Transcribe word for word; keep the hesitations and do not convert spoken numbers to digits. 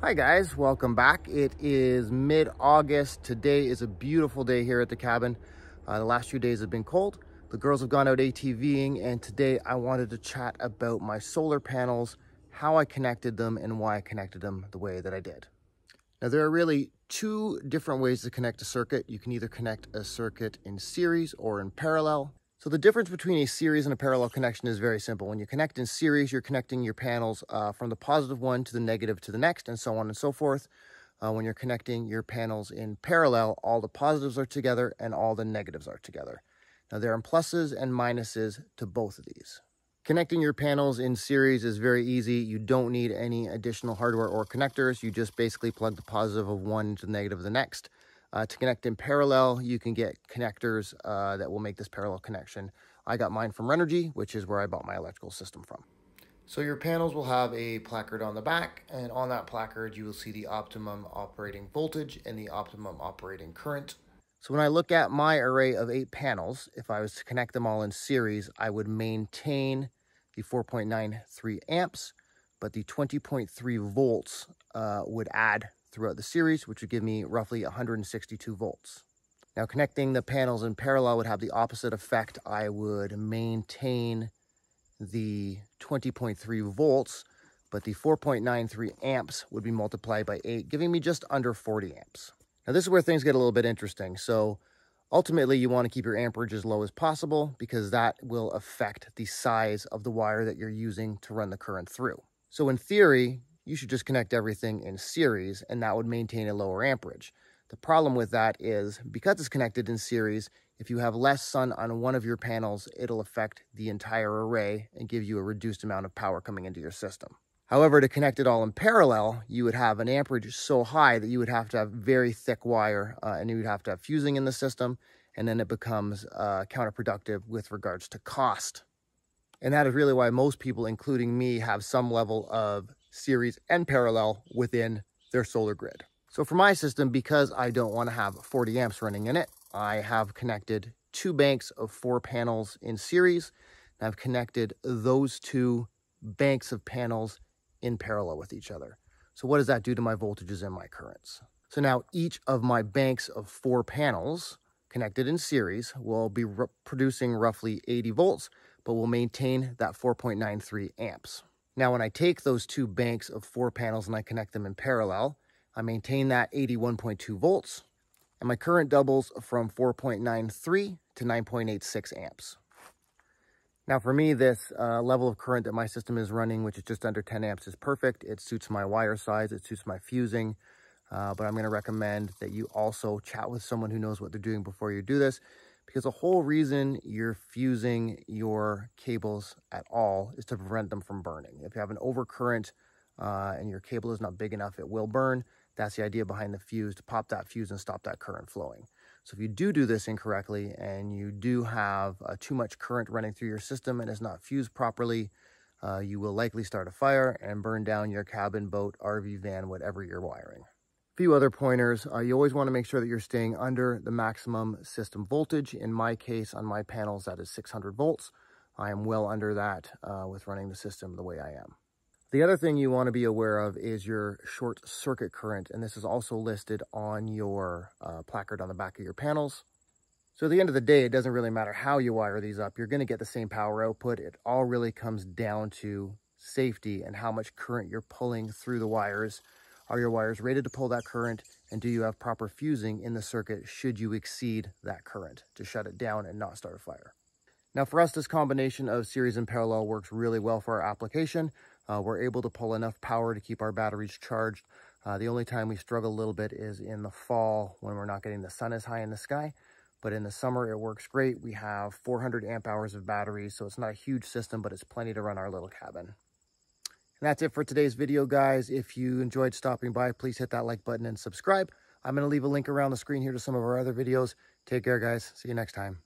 Hi guys, welcome back. It is mid-August. Today is a beautiful day here at the cabin. Uh, the last few days have been cold. The girls have gone out ATVing, and today I wanted to chat about my solar panels, how I connected them, and why I connected them the way that I did. Now there are really two different ways to connect a circuit. You can either connect a circuit in series or in parallel. So the difference between a series and a parallel connection is very simple. When you connect in series, you're connecting your panels uh, from the positive one to the negative to the next, and so on and so forth. Uh, when you're connecting your panels in parallel, all the positives are together and all the negatives are together. Now there are pluses and minuses to both of these. Connecting your panels in series is very easy. You don't need any additional hardware or connectors. You just basically plug the positive of one into the negative of the next. Uh, to connect in parallel, you can get connectors uh, that will make this parallel connection. I got mine from Renergy, which is where I bought my electrical system from. So your panels will have a placard on the back, and on that placard you will see the optimum operating voltage and the optimum operating current. So when I look at my array of eight panels, if I was to connect them all in series, I would maintain the four point nine three amps, but the twenty point three volts uh, would add throughout the series, which would give me roughly one hundred sixty-two volts. Now connecting the panels in parallel would have the opposite effect. I would maintain the twenty point three volts, but the four point nine three amps would be multiplied by eight, giving me just under forty amps. Now this is where things get a little bit interesting. So ultimately you want to keep your amperage as low as possible because that will affect the size of the wire that you're using to run the current through. So in theory, you should just connect everything in series and that would maintain a lower amperage. The problem with that is because it's connected in series, if you have less sun on one of your panels, it'll affect the entire array and give you a reduced amount of power coming into your system. However, to connect it all in parallel, you would have an amperage so high that you would have to have very thick wire uh, and you would have to have fusing in the system, and then it becomes uh, counterproductive with regards to cost. And that is really why most people, including me, have some level of series and parallel within their solar grid. So for my system, because I don't want to have forty amps running in it, I have connected two banks of four panels in series, and I've connected those two banks of panels in parallel with each other. So what does that do to my voltages and my currents? So now each of my banks of four panels connected in series will be producing roughly eighty volts, but will maintain that four point nine three amps. Now, when I take those two banks of four panels and I connect them in parallel, I maintain that eighty-one point two volts, and my current doubles from four point nine three to nine point eight six amps. Now, for me, this uh, level of current that my system is running, which is just under ten amps, is perfect. It suits my wire size, it suits my fusing, uh, but I'm gonna recommend that you also chat with someone who knows what they're doing before you do this, because the whole reason you're fusing your cables at all is to prevent them from burning. If you have an overcurrent uh, and your cable is not big enough, it will burn. That's the idea behind the fuse, to pop that fuse and stop that current flowing. So if you do do this incorrectly and you do have uh, too much current running through your system and it's not fused properly, uh, you will likely start a fire and burn down your cabin, boat, R V, van, whatever you're wiring. Few other pointers. Uh, you always want to make sure that you're staying under the maximum system voltage. In my case, on my panels, that is six hundred volts. I am well under that uh, with running the system the way I am. The other thing you want to be aware of is your short circuit current, and this is also listed on your uh, placard on the back of your panels. So at the end of the day, it doesn't really matter how you wire these up. You're going to get the same power output. It all really comes down to safety and how much current you're pulling through the wires. Are your wires rated to pull that current? And do you have proper fusing in the circuit should you exceed that current to shut it down and not start a fire? Now for us, this combination of series and parallel works really well for our application. Uh, we're able to pull enough power to keep our batteries charged. Uh, the only time we struggle a little bit is in the fall when we're not getting the sun as high in the sky. But in the summer, it works great. We have four hundred amp hours of batteries, so it's not a huge system, but it's plenty to run our little cabin. And that's it for today's video, guys. If you enjoyed stopping by, please hit that like button and subscribe. I'm going to leave a link around the screen here to some of our other videos. Take care, guys. See you next time.